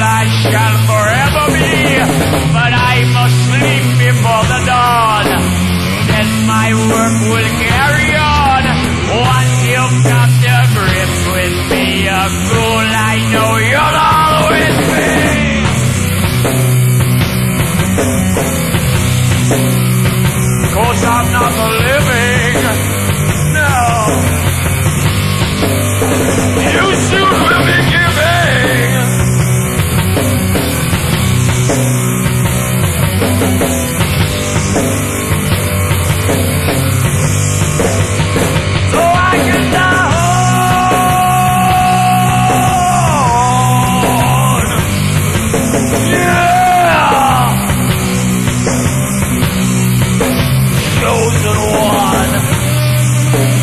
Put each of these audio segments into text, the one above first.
I shall forever be, but I must sleep before the dawn. Then my work will carry on. Once you've got to grips with me, a fool I know you'll always be. Cause I'm not a living, no. You soon will be giving. So I can now hold. Yeah. Chosen one. I'm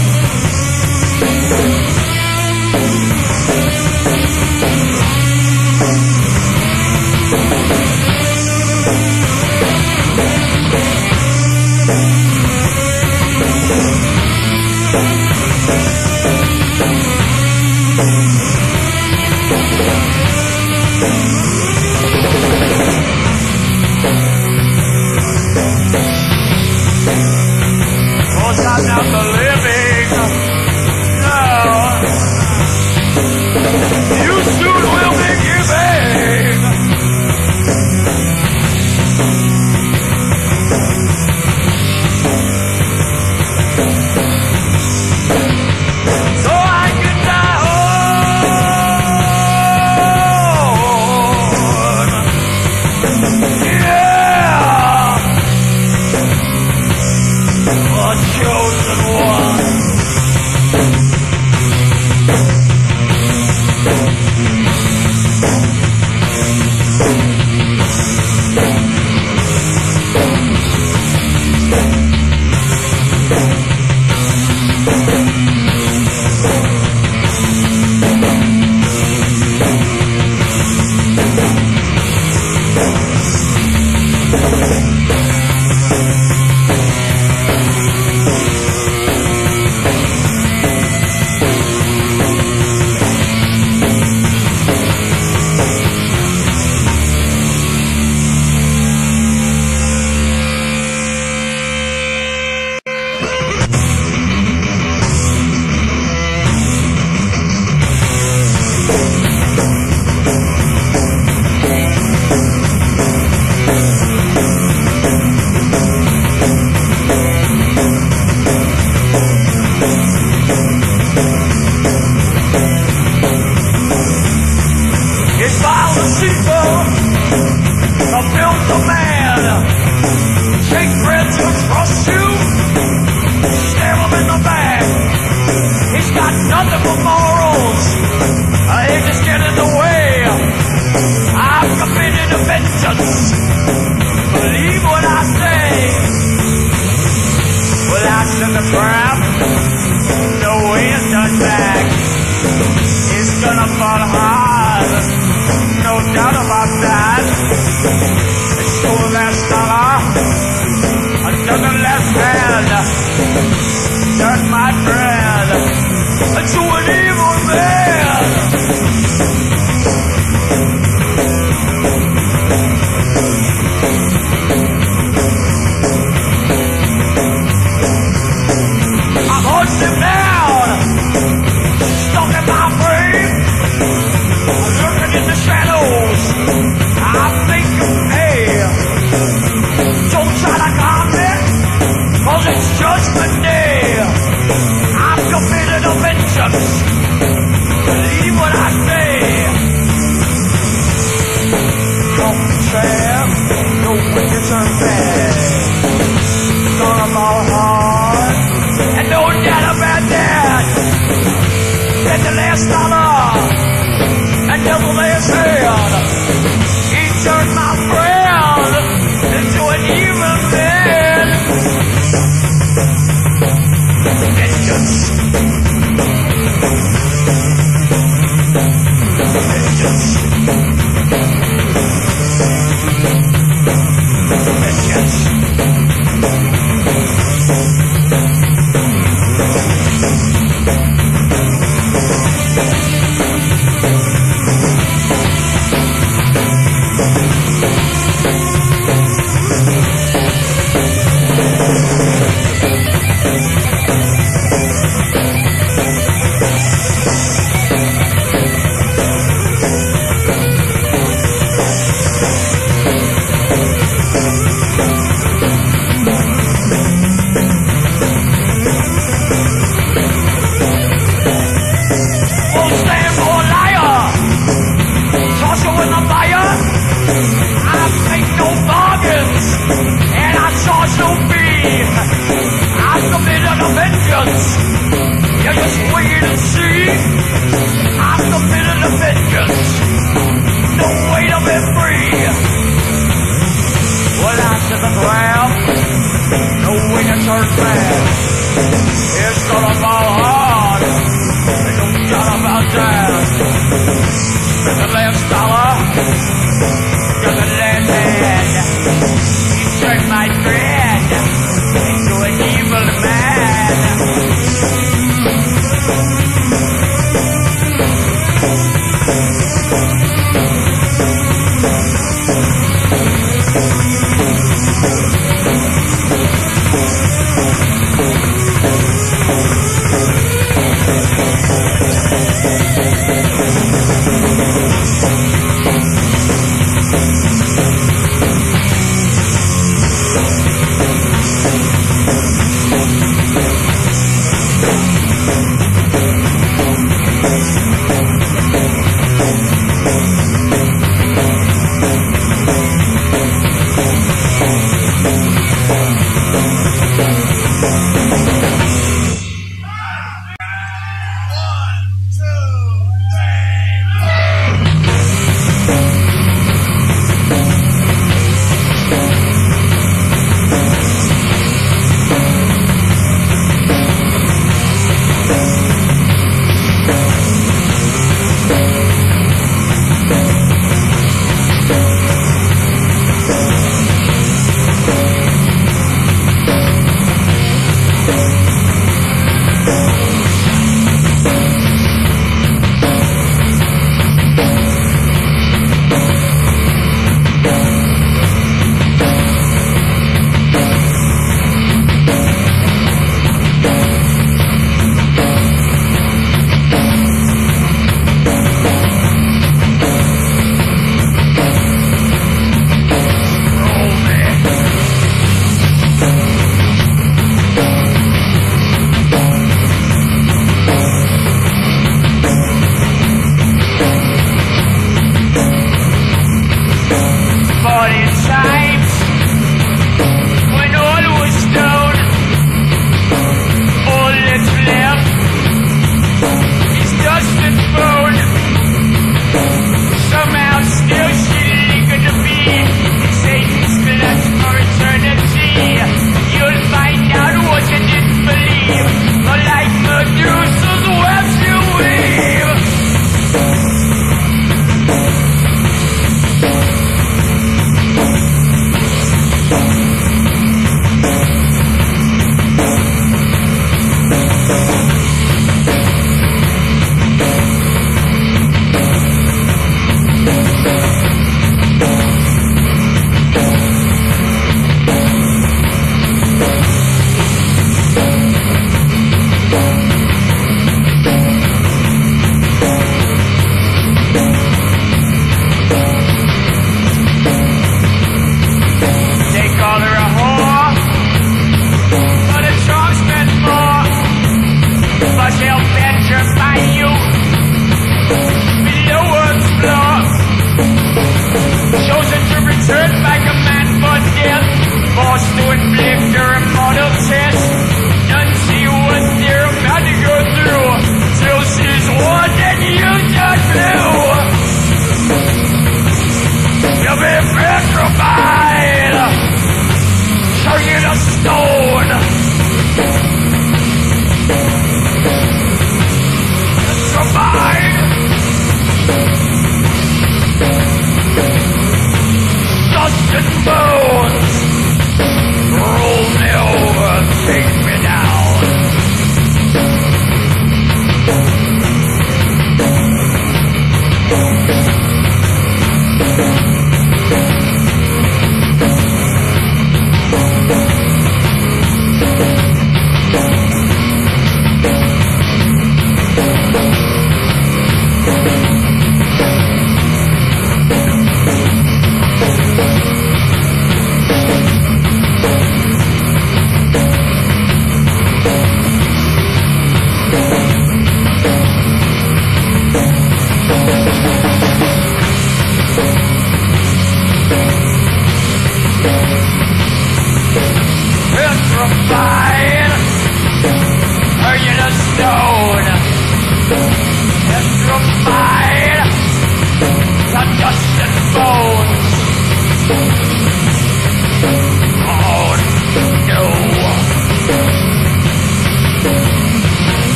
not the living, no. You soon will be giving. So I can die on. Yeah. A chosen one.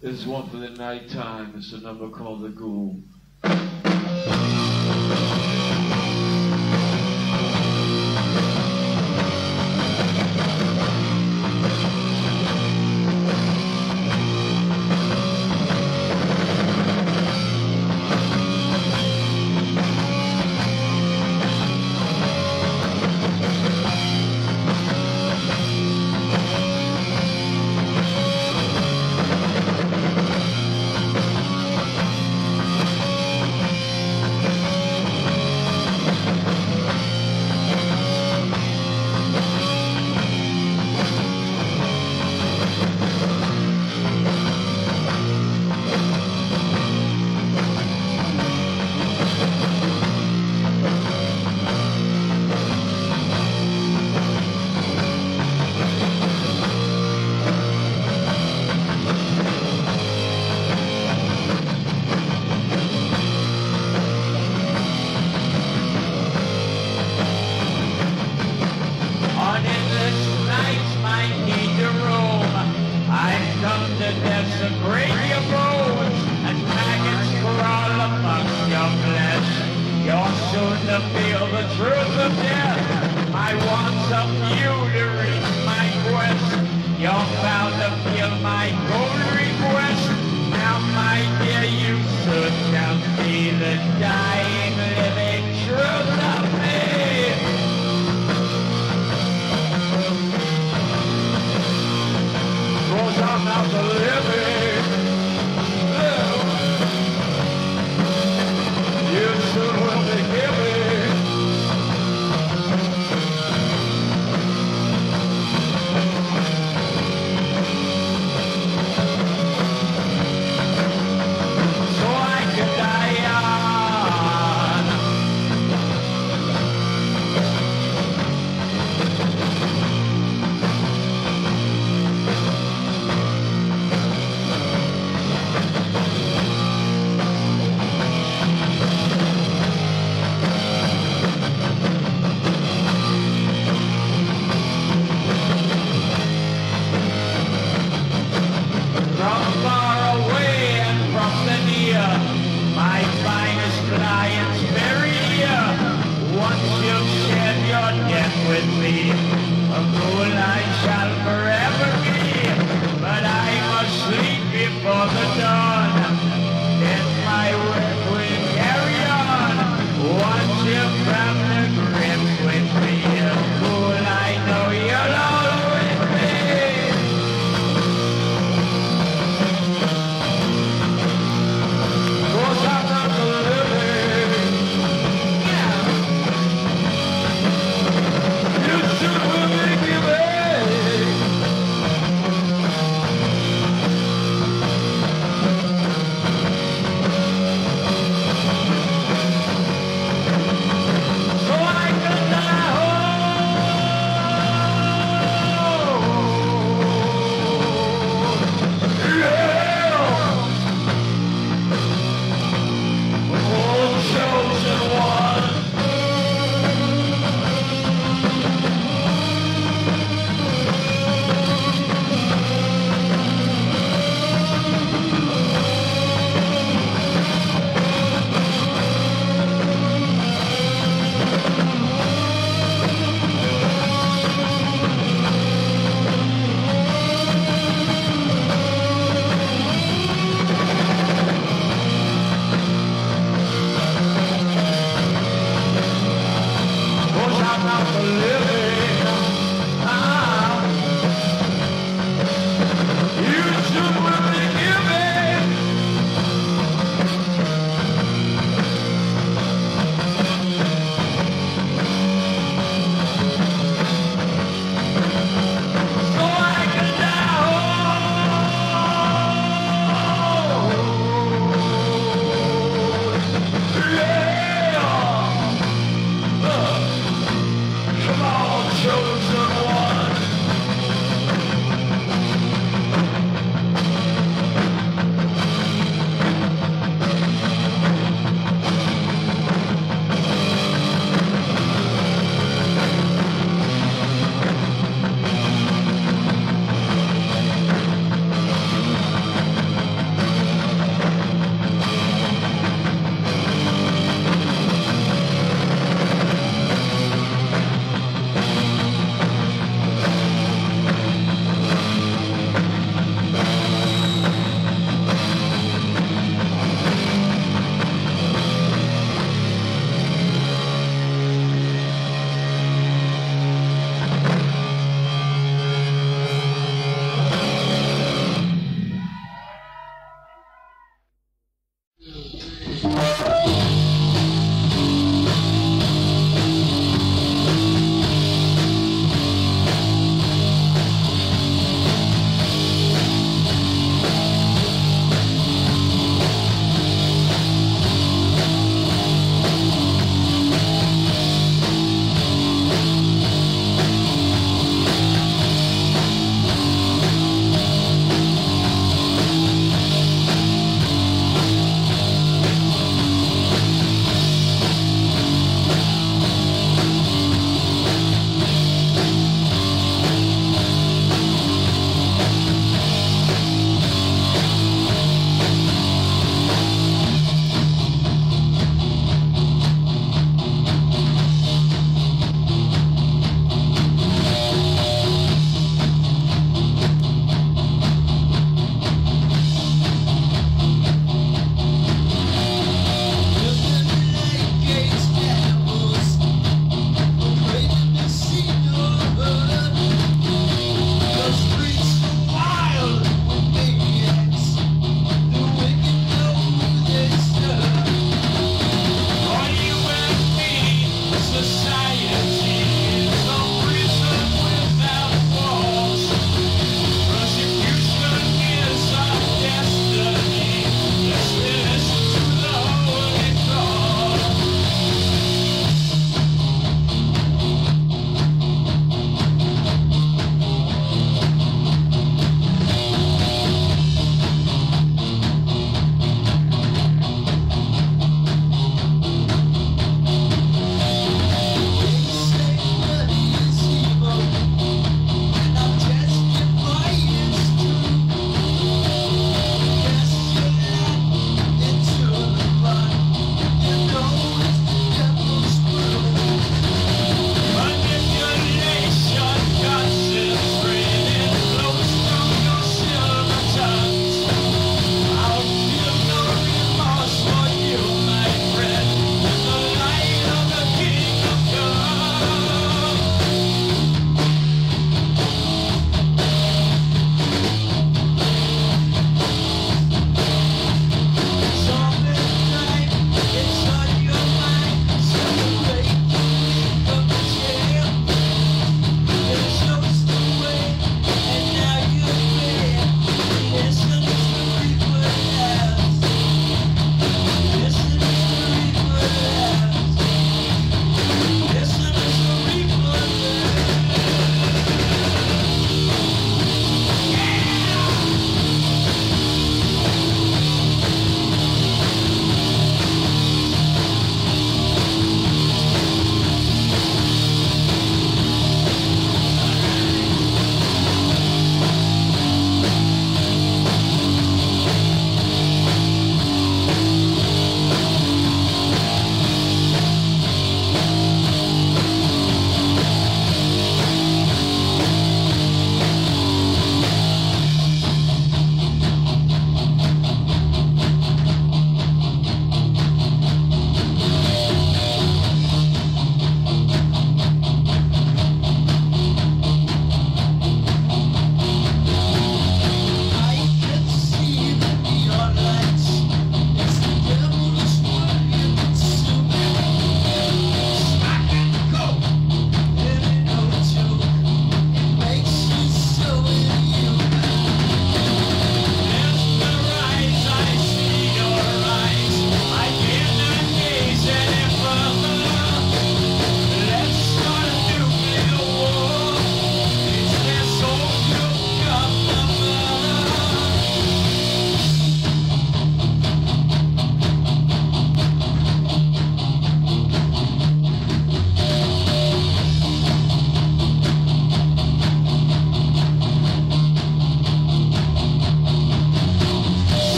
There's one for the night time. It's a number called The Ghoul.